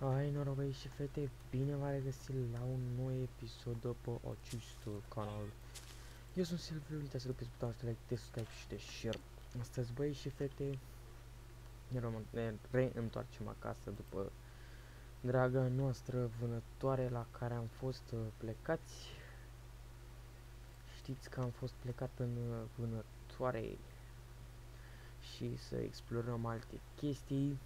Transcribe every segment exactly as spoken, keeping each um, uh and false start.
Hai norocăi și fete, bine v-am regăsit la un nou episod după acest canal. Eu sunt Silviu, uitați să dați butonul de like, de subscribe și de share. Astăzi, băi și fete, ne reîntoarcem acasă după draga noastră vânătoare la care am fost plecați. Știți că am fost plecat în vânătoare și să explorăm alte chestii.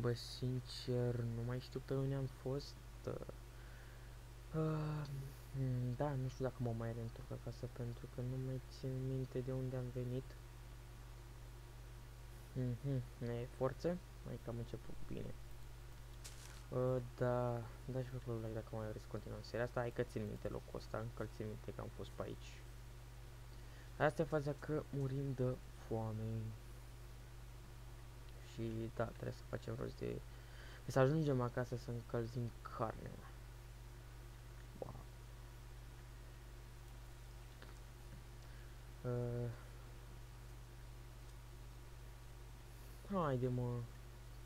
Bă, sincer, nu mai știu pe unde am fost. Uh, uh, da, nu știu dacă mă mai reîntorc acasă, pentru că nu mai țin minte de unde am venit. Mm-hmm, ne forțe? Mai că am început bine. Uh, da, da și pe acolo, like, dacă mai vreți să continuăm seria asta. Hai că țin minte locul ăsta, încă țin minte că am fost pe aici. Asta e faza, că murim de foame. Și da, trebuie să facem rost de... să ajungem acasă să încălzim carnea. Wow. Uh. Haide mă,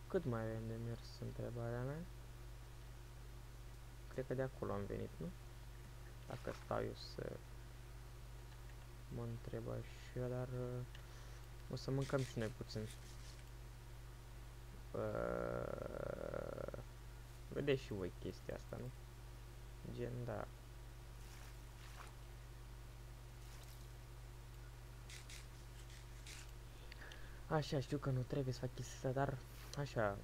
cât mai avem de mers, întrebarea mea? Cred că de acolo am venit, nu? Dacă stau eu să mă întreb așa, dar uh, o să mâncăm și noi puțin. Uh, vedeți și voi chestia asta, nu? Gen, da. Așa, știu că nu trebuie să fac chestia asta, dar așa,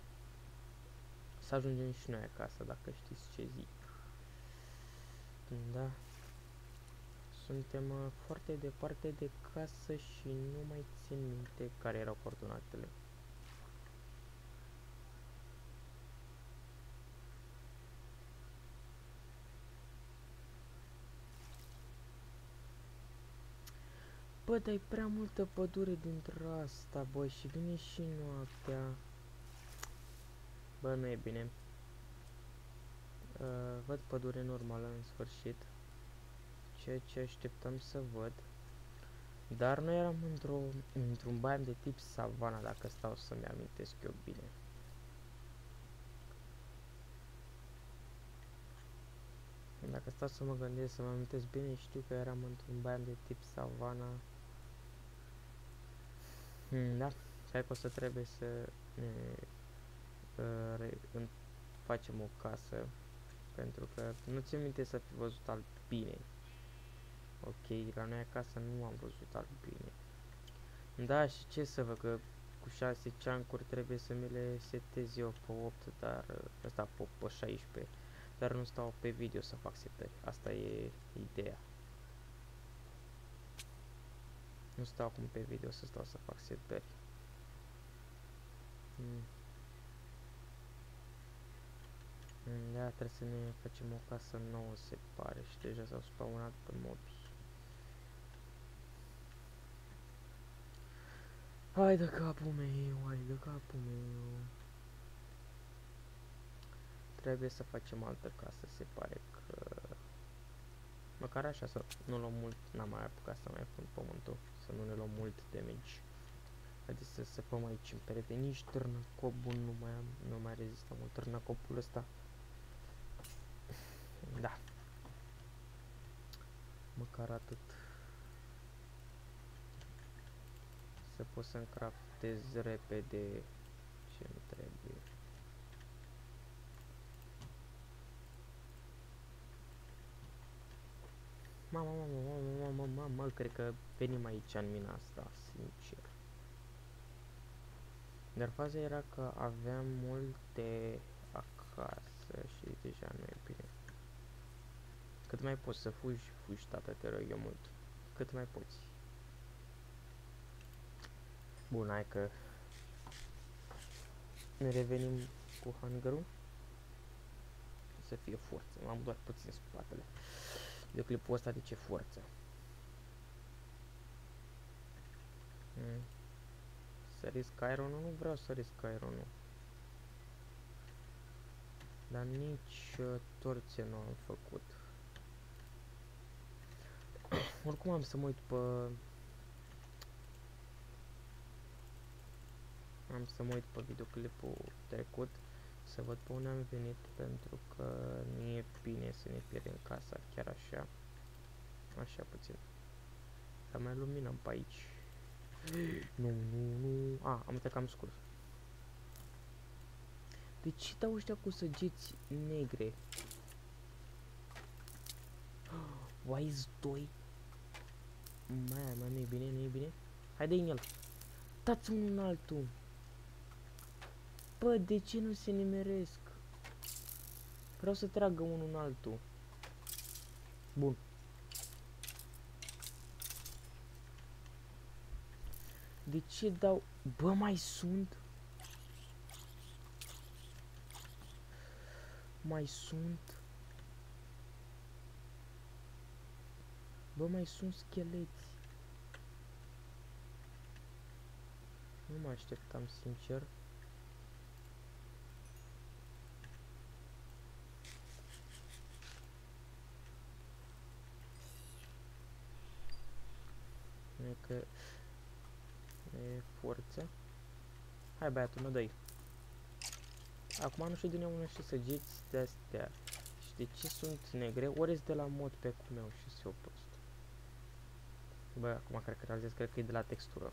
să ajungem și noi acasă, dacă știți ce zic. Da. Suntem foarte departe de casă și nu mai țin minte care erau coordonatele. Bă, dar e prea multă pădure dintre asta, bă, și vine și noaptea. Bă, nu e bine. Uh, văd pădure normală în sfârșit, ceea ce așteptam să văd. Dar noi eram într-o, într-un baim de tip savana, dacă stau să-mi amintesc eu bine. Dacă stau să mă gândesc, să mă amintesc bine, știu că eram într-un baim de tip savana. Hmm, da, hai că o să trebuie să ne uh, facem o casă, pentru că nu țin minte să fi văzut albine. Ok, la noi acasă nu am văzut albine. Da, și ce să văd, că cu șase ceancuri trebuie să mi le setez eu pe opt, dar ăsta pe, pe șaisprezece. Dar nu stau pe video să fac setări, asta e ideea. Nu stau acum pe video să stau să fac setări. Hmm. Da, trebuie să ne facem o casă nouă, se pare, și deja s-au spawnat pe mobi. Hai de capul meu, hai de capul meu. Trebuie să facem altă casă, se pare că... Măcar așa, să nu luăm mult, n-am mai apucat să mai pun pământul, să nu ne luăm mult damage. Adică să săpăm aici în perete, nici târnăcopul nu mai am, nu mai rezistăm mult târnăcopul ăsta. Da. Măcar atât. Să pot să-mi craftez repede ce-mi trebuie. Mamă, mamă, mamă, mamă, mamă, mamă, cred că venim aici în mina asta, sincer. Dar faza era că aveam multe acasă și deja nu e bine. Cât mai poți să fugi, fugi, tată, te rog eu mult. Cât mai poți. Bun, hai că ne revenim cu hangarul. Să fie forță, m-am doar puțin spatele. De clipul ăsta de ce forță. Mm. Să risc iron-ul? Nu vreau să risc iron-ul. Dar nici uh, torțe nu am făcut. Oricum am să mă uit pe... am să mă uit pe videoclipul trecut să văd pe unde am venit, pentru că nu e bine să ne pierdem casa chiar așa, așa puțin. Dar mai luminăm pe aici. Nu, nu, nu. A, am uitat că am scurs. De ce dau ăștia cu săgeți negre? Wise doi. Mai, mai, nu-i bine, nu-i bine. Haide în el. Dați unul în altul. Bă, de ce nu se nimeresc? Vreau să tragă unul în altul. Bun. De ce dau... Bă, mai sunt? Mai sunt? Bă, mai sunt scheleți. Nu mă așteptam, sincer. E că... e forță. Hai, băiatul, mă dă-i. Acum nu știu din unde și săgeți de-astea. Și de ce sunt negre? Ori de la mod pe cum eu și se opus. Bă, acum cred că realizez, cred că e de la textură.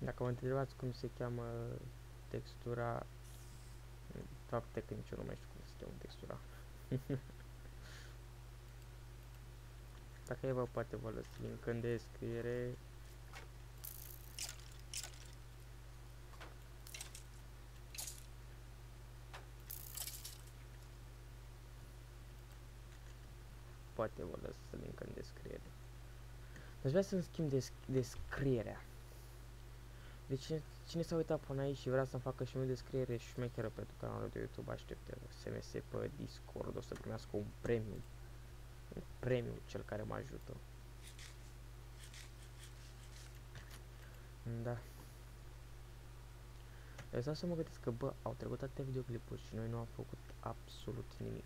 Dacă vă întrebați cum se cheamă textura, fapte că nici eu nu mai știu cum se cheamă textura. Dacă e, vă poate vă lăs link în descriere. Poate vă lăs link în descriere. Deci vreau să-mi schimb desc descrierea. Deci cine s-a uitat până aici și vrea să-mi facă și o descriere șmecheră pentru canalul de YouTube, așteptă S M S pe Discord, o să primească un premiu. Un premiu, cel care mă ajută. Da. Deci vreau să mă gândesc că, bă, au trecut atâtea videoclipuri și noi nu am făcut absolut nimic.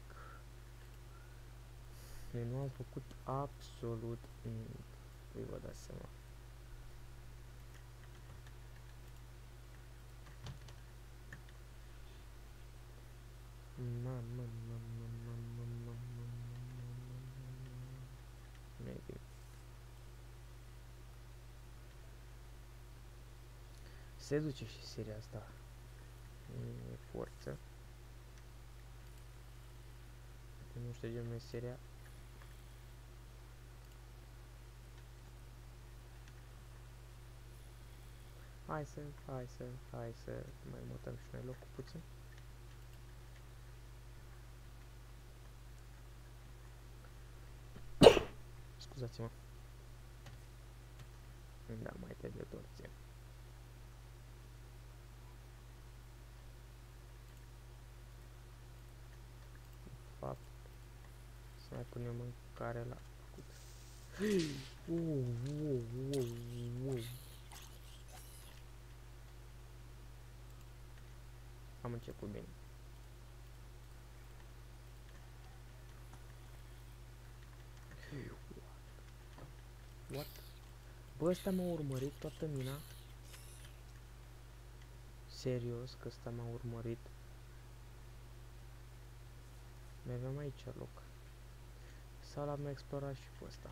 Noi nu am făcut absolut nimic. Voi vă dați seama. Mamă, mamă, mamă, mamă, mamă. Se duce și seria asta. E forță. Nu știu de unde e seria. Hai să, hai să, hai să mai mutăm și noi locul puțin. Scuzați-mă. Da, mai trebuie torție. De fapt, să mai punem mâncare la făcut. Uuuu, uuuu, uuuu, uuuu. Am început bine. What? Bă, ăsta m-a urmărit toată mina. Serios, că ăsta m-a urmărit. Mai aveam aici loc. Sau l-am explorat și pe ăsta.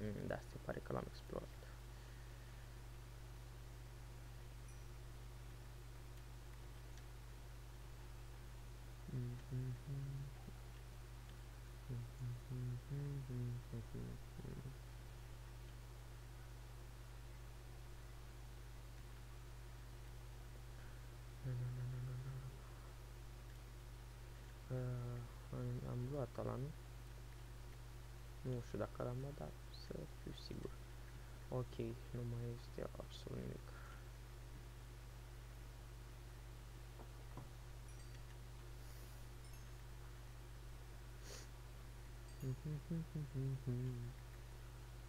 Mm, da, se pare că l-am explorat. Am luat ala, nu? Nu știu dacă l-am luat, dar să fiu sigur. Ok, nu mai este absolut nimic.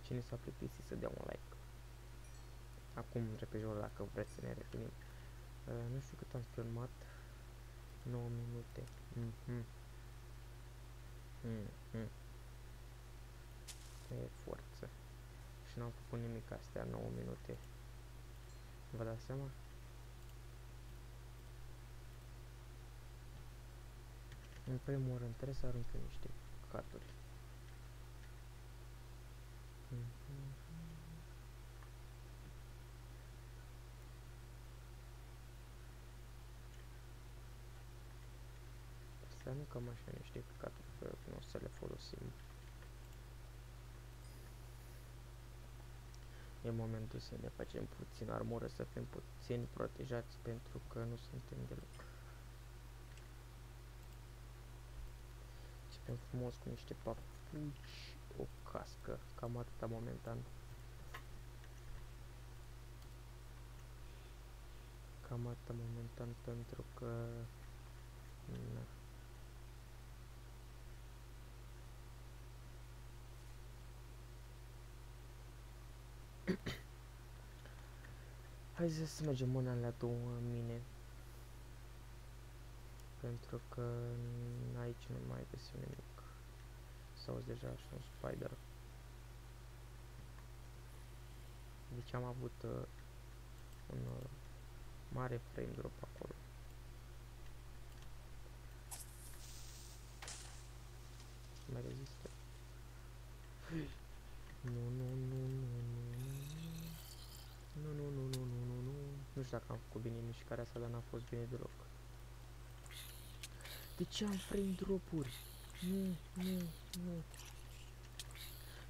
Cine s-a plictisit să dea un like. Acum, repejor, dacă vreți să ne refinim. Uh, nu știu cât am filmat. nouă minute. Mm-hmm. Mm-hmm. de forță. Și n-am făcut nimic astea nouă minute. Vă dați seama? În primul rând trebuie să arunc niște carduri. Să aruncăm așa niște carduri, că nu o să le folosim. E momentul să ne facem puțin armură, să fim puțin protejați, pentru că nu suntem deloc. Începem frumos cu niște papuci, o cască, cam atâta momentan. Cam atâta momentan, pentru că... Na. Hai să mergem mâna la două mine, pentru că aici nu mai găsim nimic. S-auzi deja și un spider. Deci am avut uh, un uh, mare frame drop acolo. Mai rezistă? Nu, nu, nu, nu, nu. Nu, nu, nu, nu, nu, nu, nu. Nu știu dacă am făcut bine mișcarea asta, dar n-a fost bine deloc. De ce am frame drop-uri? Nu, nu, nu.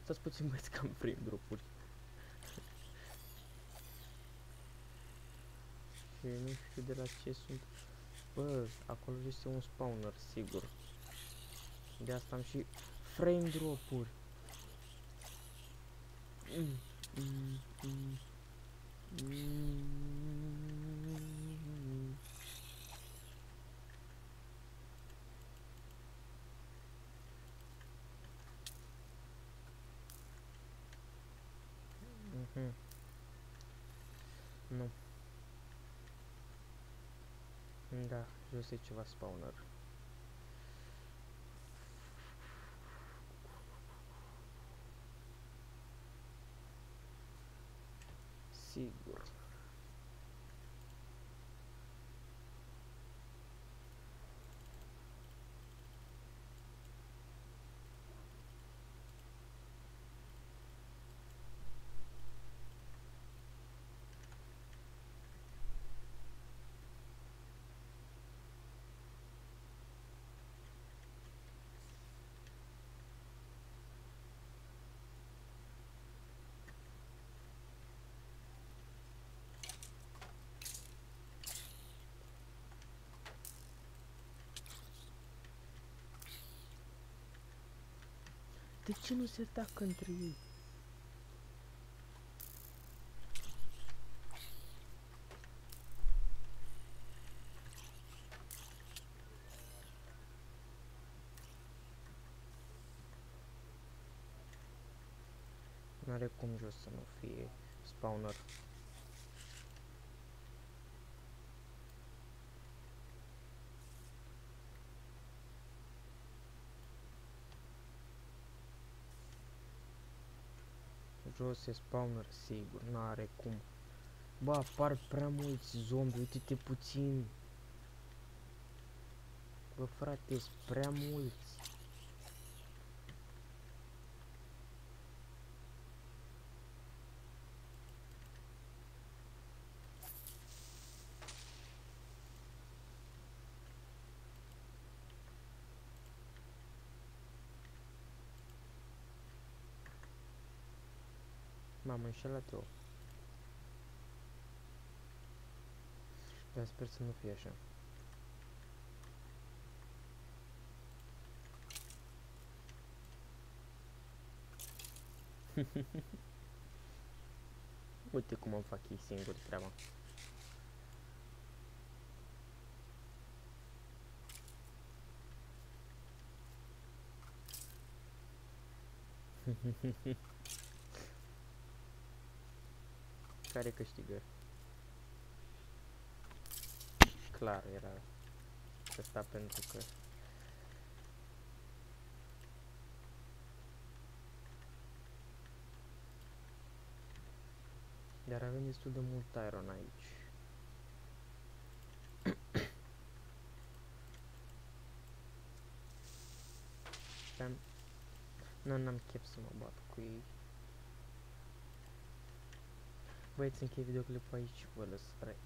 Stați puțin, băieți, că am frame drop-uri. Și nu știu de la ce sunt. Bă, acolo este un spawner, sigur. De asta am și frame drop-uri. Mm, mm, mm. Mm-hmm. Nu. Da, jos e ceva spawner. Sigur. De ce nu se atacă între ei? N-are cum jos să nu fie spawner. Jos e spawner, sigur, n-are cum. Ba, apar prea mulți zombi, uite-te puțin. Bă, frate, sunt prea mulți. M-am înșelat eu. Dar sper să nu fie așa. Uite cum îmi fac ei singuri treaba. Care câștigă? Clar era asta, pentru că Iar avem destul de mult iron aici. Nu, n-am chef să mă bat cu ei. Băieți, închei videoclipul aici, vă lăsare